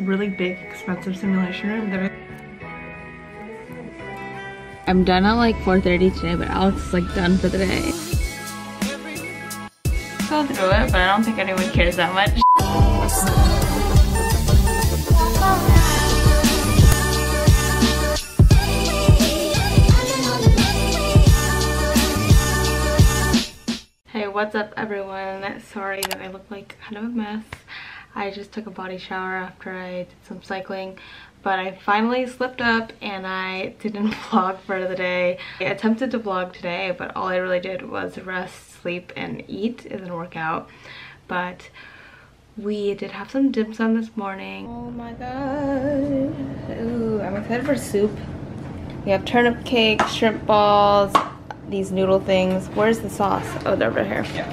really big, expensive simulation room that I'm done at like 4:30 today, but Alex is like done for the day. Go through it, but I don't think anyone cares that much. What's up everyone? Sorry that I look like kind of a mess. I just took a body shower after I did some cycling, but I finally slipped up and I didn't vlog for the day. I attempted to vlog today, but all I really did was rest, sleep, and eat. It didn't work out, but we did have some dim sum this morning. Oh my god. Ooh, I'm excited for soup. We have turnip cake, shrimp balls, these noodle things. Where's the sauce? Oh, they're over here. Yeah.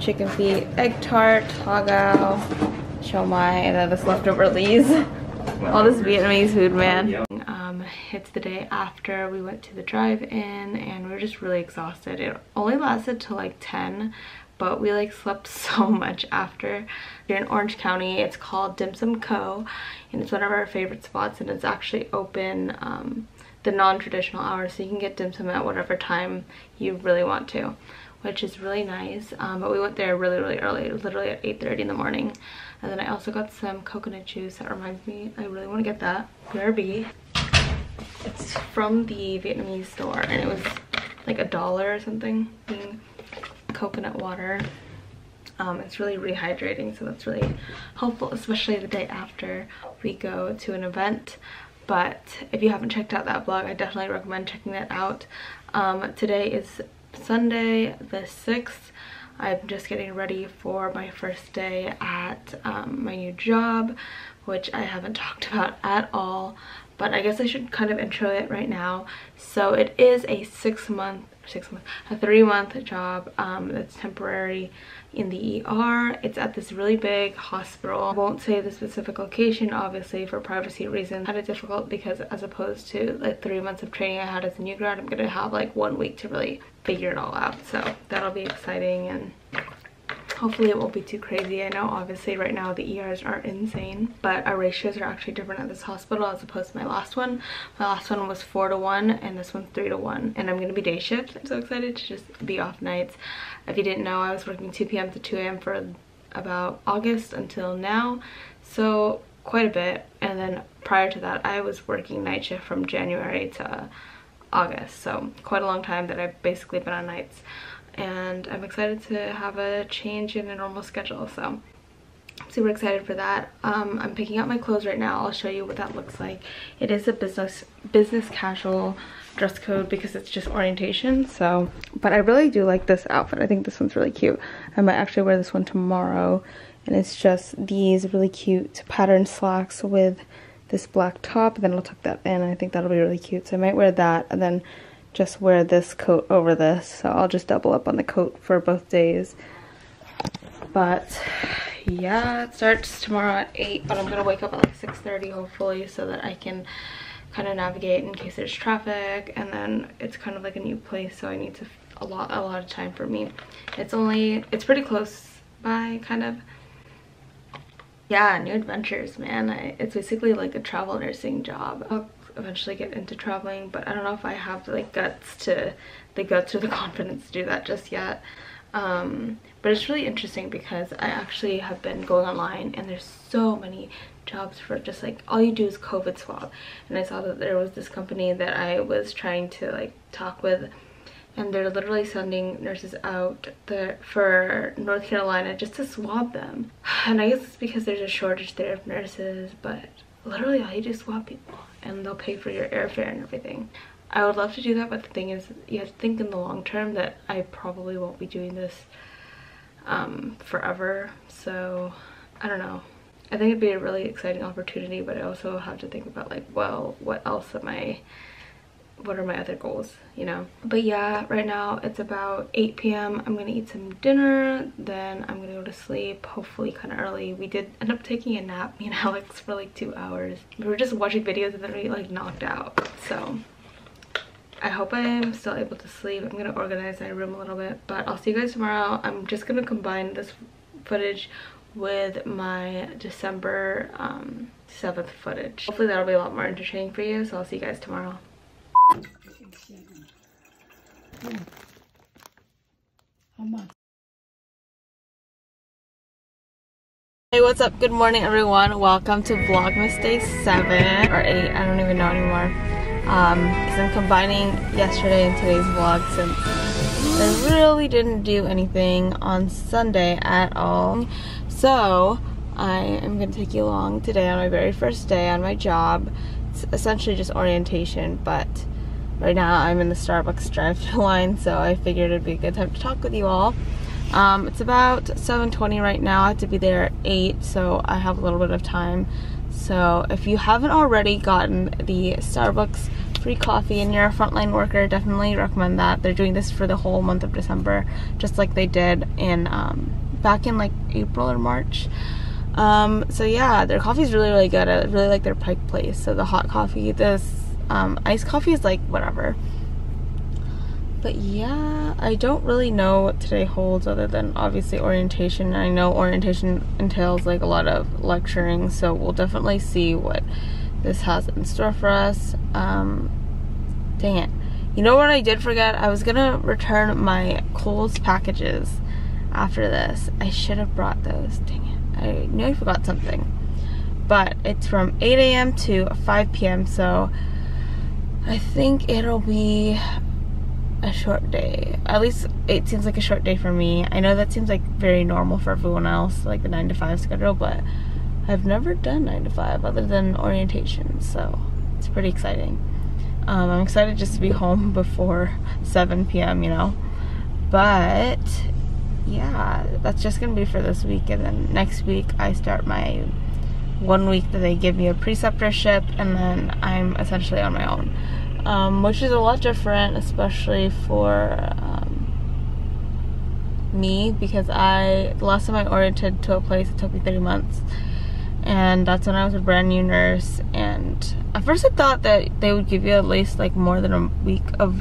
Chicken feet, egg tart, hogao, shomai, and then this leftover Lee's. All this Vietnamese food, man. It's the day after we went to the drive-in and we were just really exhausted. It only lasted till like 10, but we like slept so much after. Here in Orange County, it's called Dim Sum Co. and it's one of our favorite spots, and it's actually open the non-traditional hours, so you can get dim sum at whatever time you really want to, which is really nice. But we went there really early, literally at 8:30 in the morning. And then I also got some coconut juice. That reminds me, I really want to get that. BRB. It's from the Vietnamese store and it was like $1 or something. Coconut water. It's really rehydrating, so that's really helpful, especially the day after we go to an event. But if you haven't checked out that vlog, I definitely recommend checking that out. Today is Sunday the 6th. I'm just getting ready for my first day at my new job, which I haven't talked about at all, but I guess I should kind of intro it right now. So it is a three-month job that's temporary in the ER. It's at this really big hospital. I won't say the specific location, obviously, for privacy reasons. I had it difficult because as opposed to like 3 months of training I had as a new grad, I'm gonna have like 1 week to really figure it all out, so that'll be exciting and hopefully it won't be too crazy. I know obviously right now the ERs are insane, but our ratios are actually different at this hospital as opposed to my last one. My last one was 4:1 and this one's 3:1, and I'm gonna be day shift. I'm so excited to just be off nights. If you didn't know, I was working 2 p.m. to 2 a.m. for about August until now, so quite a bit. And then prior to that I was working night shift from January to August, so quite a long time that I've basically been on nights. And I'm excited to have a change in a normal schedule, so I'm super excited for that. I'm picking out my clothes right now. I'll show you what that looks like. It is a business casual dress code because it's just orientation, so. But I really do like this outfit. I think this one's really cute. I might actually wear this one tomorrow. And it's just these really cute patterned slacks with this black top, and then I'll tuck that in. I think that'll be really cute, so I might wear that, and then just wear this coat over this. So I'll just double up on the coat for both days. But yeah, it starts tomorrow at 8, but I'm gonna wake up at like 6:30 hopefully, so that I can kind of navigate in case there's traffic. And then it's kind of like a new place, so I need to a lot of time for me. It's pretty close by, kind of. Yeah, new adventures, man. It's basically like a travel nursing job. I'll eventually get into traveling, but I don't know if I have like the guts or the confidence to do that just yet. But it's really interesting because I actually have been going online and there's so many jobs for just like all you do is COVID swab, and I saw that there was this company that I was trying to like talk with, and they're literally sending nurses out for North Carolina just to swab them. And I guess it's because there's a shortage there of nurses, but literally all you do is swab people and they'll pay for your airfare and everything. I would love to do that, but the thing is you have to think in the long term that I probably won't be doing this forever, so I don't know. I think it'd be a really exciting opportunity, but I also have to think about like, well, what are my other goals, you know? But yeah, right now it's about 8 p.m. I'm gonna eat some dinner, then I'm gonna go to sleep, hopefully kind of early. We did end up taking a nap, me and Alex, for like 2 hours. We were just watching videos and then we like knocked out. So I hope I'm still able to sleep. I'm gonna organize my room a little bit, but I'll see you guys tomorrow. I'm just gonna combine this footage with my December 7th footage. Hopefully that'll be a lot more entertaining for you, so I'll see you guys tomorrow. How much? Hey, what's up? Good morning, everyone. Welcome to Vlogmas Day 7 or 8. I don't even know anymore. Because I'm combining yesterday and today's vlog since I really didn't do anything on Sunday at all. So, I am going to take you along today on my very first day on my job. It's essentially just orientation, but right now I'm in the Starbucks drive-thru line, so I figured it'd be a good time to talk with you all. It's about 7:20 right now. I have to be there at 8, so I have a little bit of time. So if you haven't already gotten the Starbucks free coffee and you're a frontline worker, definitely recommend that. They're doing this for the whole month of December, just like they did in back in like April or March. So yeah, their coffee is really, really good. I really like their Pike Place. So the hot coffee, this iced coffee is like whatever. But yeah, I don't really know what today holds other than obviously orientation. I know orientation entails like a lot of lecturing, so we'll definitely see what this has in store for us. Dang it. You know what I did forget? I was gonna return my Kohl's packages after this. I should have brought those. Dang it. I knew I forgot something. But it's from 8 a.m. to 5 p.m. so I think it'll be a short day. At least it seems like a short day for me. I know that seems like very normal for everyone else, like the 9-to-5 schedule, but I've never done 9-to-5 other than orientation, so it's pretty exciting. I'm excited just to be home before 7 p.m, you know. But yeah, that's just gonna be for this week, and then next week I start my 1 week that they give me a preceptorship, and then I'm essentially on my own. Which is a lot different, especially for me, because the last time I oriented to a place, it took me 3 months, and that's when I was a brand new nurse. And at first I thought that they would give you at least like more than a week of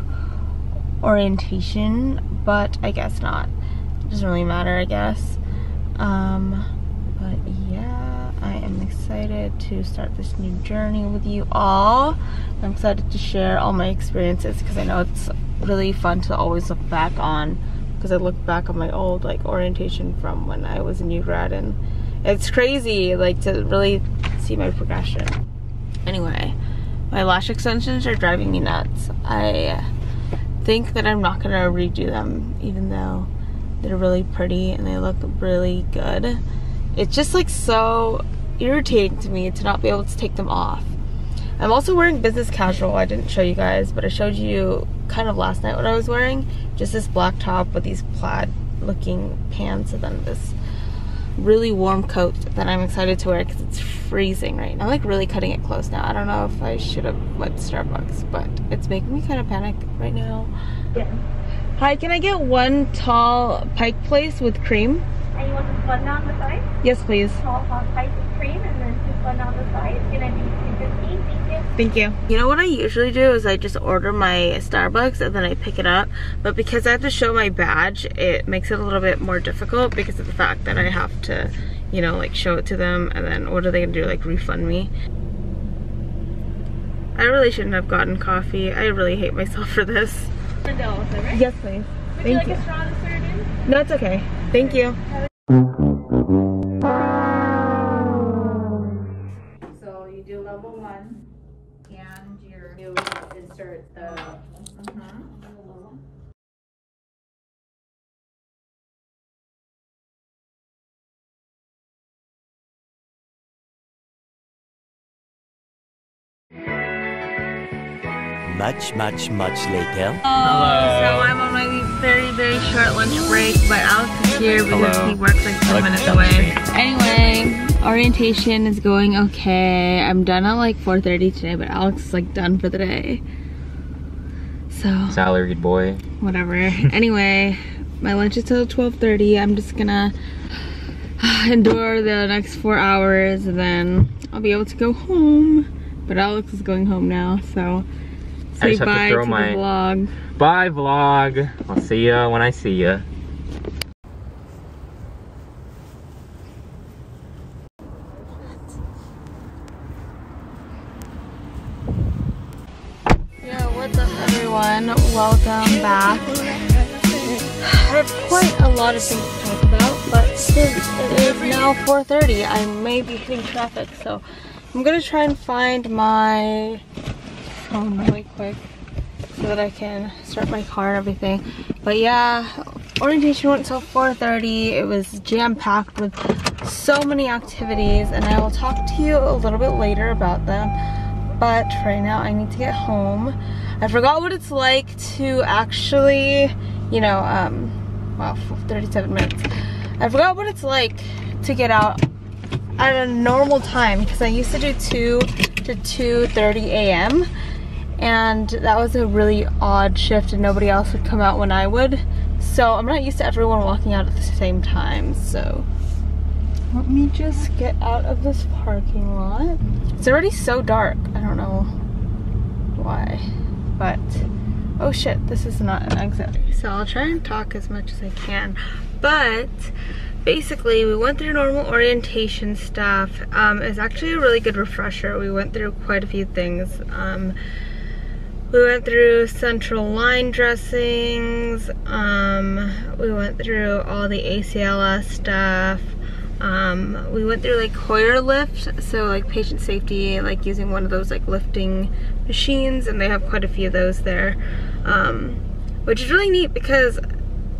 orientation, but I guess not. It doesn't really matter, I guess. But yeah, I am excited to start this new journey with you all. I'm excited to share all my experiences because I know it's really fun to always look back on, because I look back on my old like orientation from when I was a new grad, and it's crazy like to really see my progression. Anyway, my lash extensions are driving me nuts. I think that I'm not gonna redo them, even though they're really pretty and they look really good. It's just like so irritating to me to not be able to take them off. I'm also wearing business casual. I didn't show you guys, but I showed you kind of last night what I was wearing. Just this black top with these plaid looking pants, and then this really warm coat that I'm excited to wear because it's freezing right now. I'm like really cutting it close now. I don't know if I should have went to Starbucks, but it's making me kind of panic right now. Yeah. Hi, can I get one tall Pike Place with cream? And you want the bun on the side? Yes, please. Tall hot spice with cream, and then just bun on the side. It's gonna be 215. Thank you. Thank you. You know what I usually do is I just order my Starbucks and then I pick it up. But because I have to show my badge, it makes it a little bit more difficult because of the fact that I have to, you know, like show it to them, and then what are they gonna do? Like refund me? I really shouldn't have gotten coffee. I really hate myself for this. Right? Yes, please. Would you like a straw to serve in? No, it's okay. Thank you. So you do level 1 and you insert the Much later. Hello. So I'm on my very short lunch break, but Alex is here because he works like 10 minutes away. Anyway, orientation is going okay. I'm done at like 4:30 today, but Alex is like done for the day. So salaried boy. Whatever. Anyway, my lunch is till 12:30. I'm just gonna endure the next 4 hours, and then I'll be able to go home. But Alex is going home now, so say I just have to throw my vlog. Bye vlog. I'll see ya when I see ya. What's up, everyone? Welcome back. I have quite a lot of things to talk about, but since it is now 4:30, I may be hitting traffic, so I'm gonna try and find my phone really quick so that I can start my car and everything. But yeah, orientation went till 4:30. It was jam-packed with so many activities, and I will talk to you a little bit later about them. But right now I need to get home. I forgot what it's like to actually, you know, wow, 37 minutes. I forgot what it's like to get out at a normal time, because I used to do 2 to 2:30 a.m. and that was a really odd shift, and nobody else would come out when I would. So I'm not used to everyone walking out at the same time, so. Let me just get out of this parking lot. It's already so dark. I don't know why, but oh shit, this is not an exit. So I'll try and talk as much as I can. But basically, we went through normal orientation stuff. It was actually a really good refresher. We went through quite a few things. We went through central line dressings. We went through all the ACLS stuff. We went through like Hoyer lift, so like patient safety, like using one of those like lifting machines, and they have quite a few of those there, which is really neat because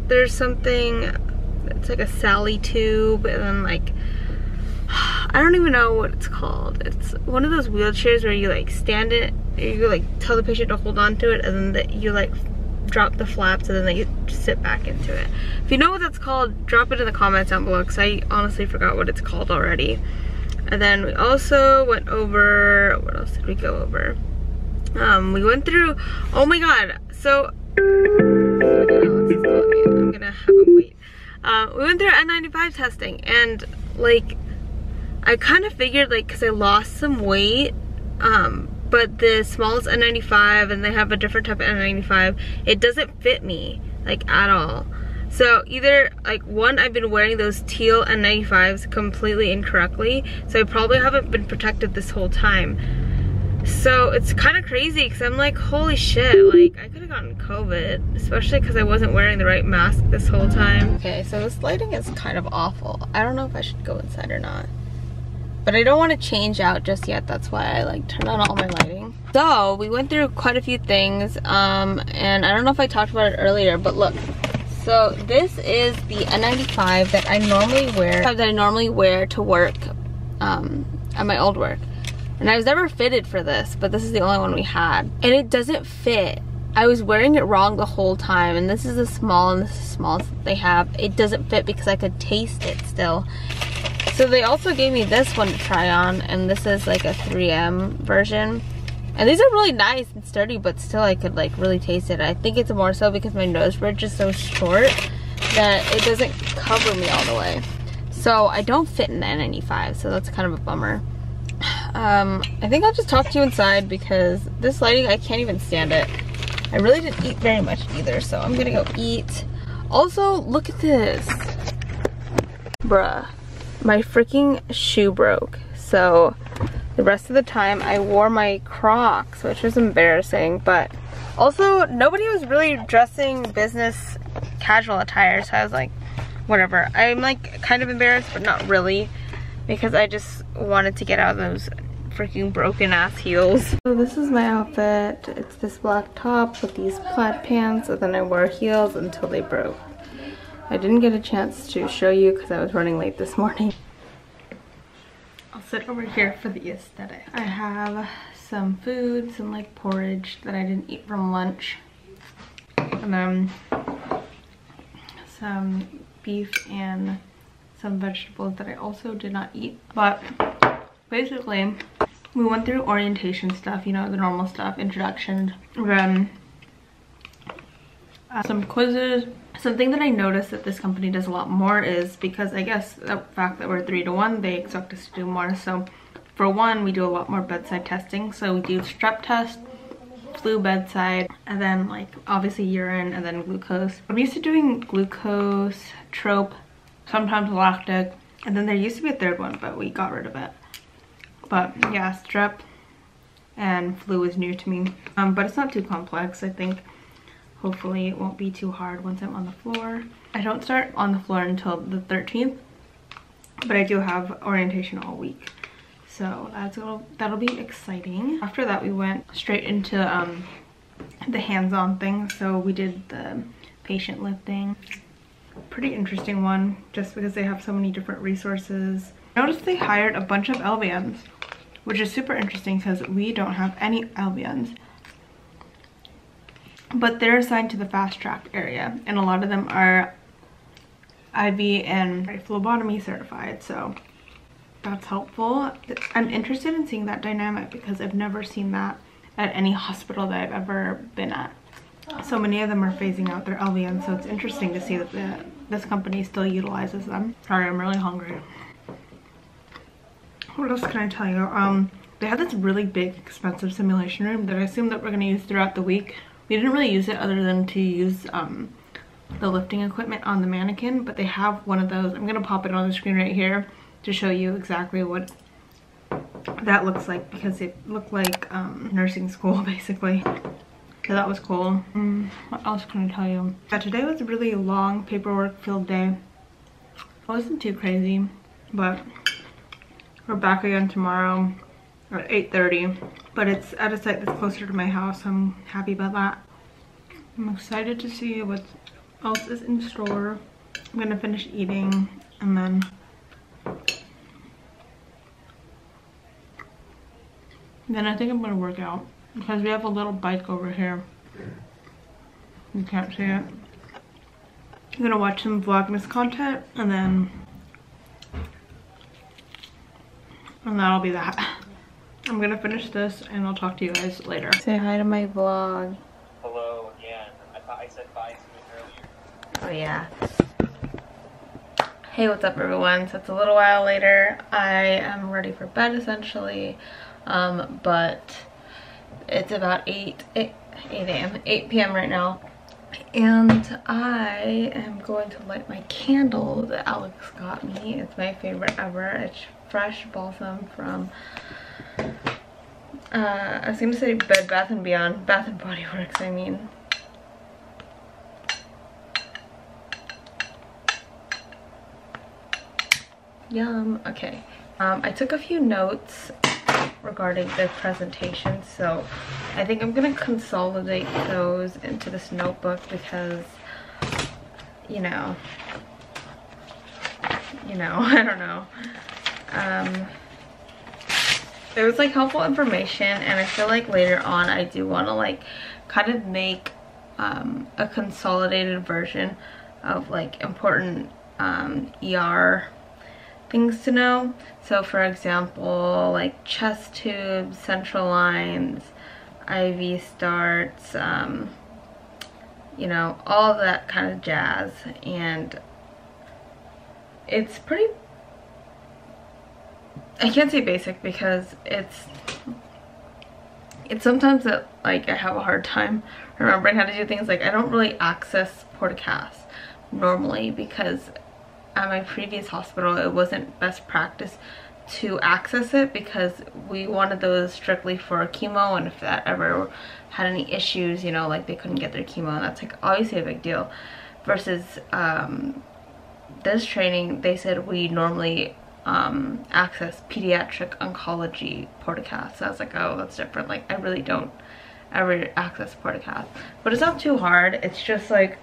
there's something that's like a Sally tube, and then like I don't even know what it's called. It's one of those wheelchairs where you like stand it, you like tell the patient to hold on to it, and then that you like drop the flaps, and then they just sit back into it. If you know what that's called, drop it in the comments down below, because I honestly forgot what it's called already. And then we also went over, what else did we go over? We went through, oh my god, so I'm gonna have him wait. We went through N95 testing, and like I kind of figured, like, because I lost some weight, but the smallest N95, and they have a different type of N95, it doesn't fit me, like, at all. So either, like, one, I've been wearing those teal N95s completely incorrectly, so I probably haven't been protected this whole time. So it's kind of crazy, because I'm like, holy shit, like, I could have gotten COVID, especially because I wasn't wearing the right mask this whole time. Okay, so this lighting is kind of awful. I don't know if I should go inside or not. But I don't want to change out just yet. That's why I like turn on all my lighting. So we went through quite a few things, and I don't know if I talked about it earlier, but look. So this is the N95 that I normally wear to work, at my old work, and I was never fitted for this, but this is the only one we had, and it doesn't fit. I was wearing it wrong the whole time, and this is the small, and this is the smallest they have. It doesn't fit because I could taste it still. So they also gave me this one to try on, and this is like a 3M version. And these are really nice and sturdy, but still I could like really taste it. I think it's more so because my nose bridge is so short that it doesn't cover me all the way. So I don't fit in the N95, so that's kind of a bummer. I think I'll just talk to you inside, because this lighting, I can't even stand it. I really didn't eat very much either, so I'm gonna go eat. Also, look at this. Bruh. My freaking shoe broke, so the rest of the time I wore my Crocs, which was embarrassing. But also nobody was really dressing business casual attire, so I was like, whatever. I'm like kind of embarrassed, but not really, because I just wanted to get out of those freaking broken ass heels. So this is my outfit. It's this black top with these plaid pants, and then I wore heels until they broke. I didn't get a chance to show you because I was running late this morning. I'll sit over here for the aesthetic. I have some food, some like porridge that I didn't eat from lunch, and then some beef and some vegetables that I also did not eat. But basically, we went through orientation stuff, you know, the normal stuff, introduction, then some quizzes. Something that I noticed that this company does a lot more is because I guess the fact that we're 3 to 1, they expect us to do more. So for one, we do a lot more bedside testing. So we do strep test, flu bedside, and then like obviously urine, and then glucose. I'm used to doing glucose, trope, sometimes lactic, and then there used to be a third one, but we got rid of it. But yeah, strep, and flu is new to me, but it's not too complex. I think hopefully it won't be too hard once I'm on the floor. I don't start on the floor until the 13th, but I do have orientation all week, so that'll be exciting. After that we went straight into the hands-on thing, so we did the patient lifting. Pretty interesting one, just because they have so many different resources. I noticed they hired a bunch of LVNs, which is super interesting because we don't have any LVNs, but they're assigned to the fast track area, and a lot of them are IV and phlebotomy certified, so that's helpful. I'm interested in seeing that dynamic because I've never seen that at any hospital that I've ever been at. So many of them are phasing out their LVN, so it's interesting to see that this company still utilizes them. Sorry, I'm really hungry. What else can I tell you? They had this really big, expensive simulation room that I assume that we're going to use throughout the week. We didn't really use it other than to use the lifting equipment on the mannequin, but they have one of those. I'm going to pop it on the screen right here to show you exactly what that looks like, because it looked like nursing school basically. So that was cool. What else can I tell you? Yeah, today was a really long paperwork filled day. It wasn't too crazy, but we're back again tomorrow at 8:30, but it's at a site that's closer to my house. I'm happy about that. I'm excited to see what else is in store. I'm gonna finish eating and then I think I'm gonna work out, because we have a little bike over here. You can't see it. I'm gonna watch some Vlogmas content, and then that'll be that. I'm gonna finish this and I'll talk to you guys later. Say hi to my vlog. Hello again. I thought I said bye to you earlier. Oh yeah. Hey, what's up everyone? So it's a little while later. I am ready for bed essentially, but it's about 8 p.m. right now, and I am going to light my candle that Alex got me. It's my favorite ever. It's fresh balsam from I was gonna say Bed Bath and Beyond, Bath and Body Works I mean. Yum. Okay, I took a few notes regarding the presentation, so I think I'm gonna consolidate those into this notebook, because I don't know, it was like helpful information, and I feel like later on I do want to like kind of make a consolidated version of like important ER things to know. So for example, like chest tubes, central lines, IV starts, all that kind of jazz. And it's pretty, I can't say basic because it's sometimes that like I have a hard time remembering how to do things. Like I don't really access Portacast normally, because at my previous hospital it wasn't best practice to access it, because we wanted those strictly for chemo, and if that ever had any issues, like they couldn't get their chemo, and that's like obviously a big deal. Versus this training, they said we normally access pediatric oncology Portacast, so I was like, oh, that's different. Like I really don't ever access Portacast, but it's not too hard. It's just like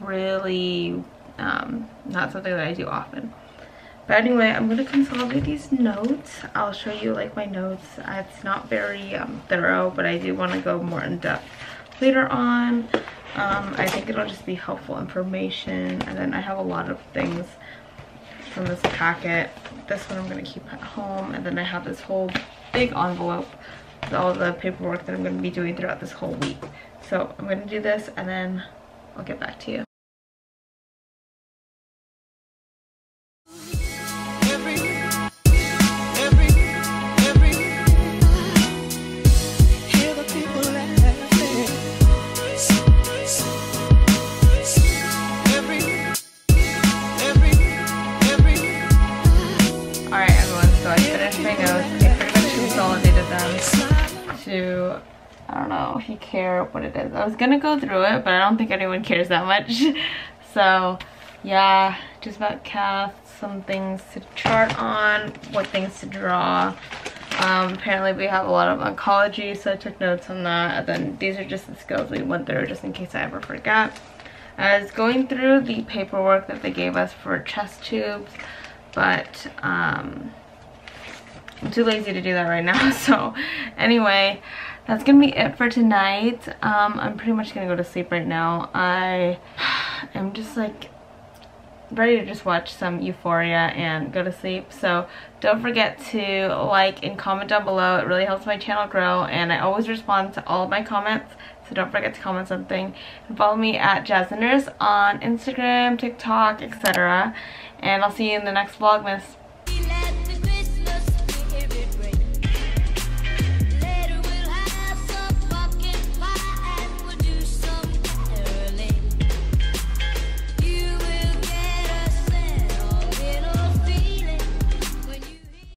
really not something that I do often. But anyway, I'm going to consolidate these notes. I'll show you like my notes. It's not very thorough, but I do want to go more in depth later on. I think it'll just be helpful information. And then I have a lot of things from this packet. This one I'm going to keep at home, and then I have this whole big envelope with all the paperwork that I'm going to be doing throughout this whole week. So I'm going to do this and then I'll get back to you. All right, everyone, so I finished my notes. I pretty much consolidated them. to, I don't know if you care what it is. I was gonna go through it, but I don't think anyone cares that much. So yeah, just about casts, some things to chart on, what things to draw. Apparently we have a lot of oncology, so I took notes on that. And then these are just the skills we went through, just in case I ever forgot. I was going through the paperwork that they gave us for chest tubes, but I'm too lazy to do that right now. So anyway, that's gonna be it for tonight. I'm pretty much gonna go to sleep right now. I am just like ready to just watch some Euphoria and go to sleep. So don't forget to like and comment down below. It really helps my channel grow, and I always respond to all of my comments, so don't forget to comment something. And follow me at jasthenurse on Instagram, TikTok, etc. And I'll see you in the next Vlogmas.